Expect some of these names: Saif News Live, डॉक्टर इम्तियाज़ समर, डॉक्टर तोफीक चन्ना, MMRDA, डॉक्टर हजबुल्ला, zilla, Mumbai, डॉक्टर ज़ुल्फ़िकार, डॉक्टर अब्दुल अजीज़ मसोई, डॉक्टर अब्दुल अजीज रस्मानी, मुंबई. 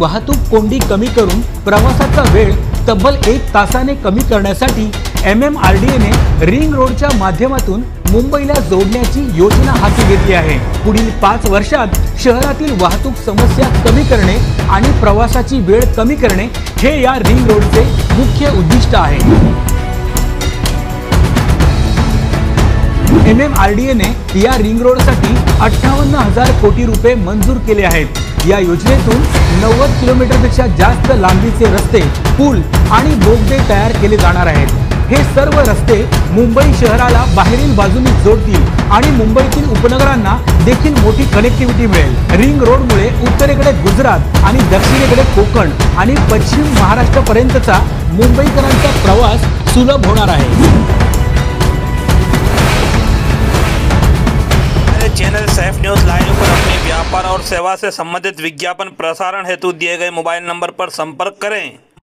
वाहतूक कोंडी कमी करून प्रवासाचा वेळ तब्बल 1 तासाने कमी करण्यासाठी MMRDA ने रिंग रोडच्या माध्यमातून मुंबईला जोडण्याची योजना हाती घेतली आहे। पुढील 5 वर्षात शहरातील वाहतूक समस्या कमी करणे आणि प्रवासाची वेळ कमी करणे हे या रिंग रोडचे मुख्य उद्दिष्ट आहे। MMRDA ने या रिंग रोड साठी 58,000 कोटी रुपये मंजूर केले आहेत। या योजनेतून 90 किलोमीटरपेक्षा जास्त लांबीचे रस्ते, पूल आणि बोगदे तयार केले जाणार आहेत। हे सर्व रस्ते मुंबई शहराला बाहेरील बाजूने जोडतील आणि मुंबईतील उपनगरांना देखील मोठी कनेक्टिव्हिटी मिळेल। रिंग रोडमुळे उत्तरेकडे गुजरात आणि दक्षिणेकडे कोकण आणि पश्चिम महाराष्ट्रपर्यंतचा मुंबईकरांचा प्रवास सुलभ होणार आहे। चैनल सैफ न्यूज़ लाइव पर अपने व्यापार और सेवा से संबंधित विज्ञापन प्रसारण हेतु दिए गए मोबाइल नंबर पर संपर्क करें।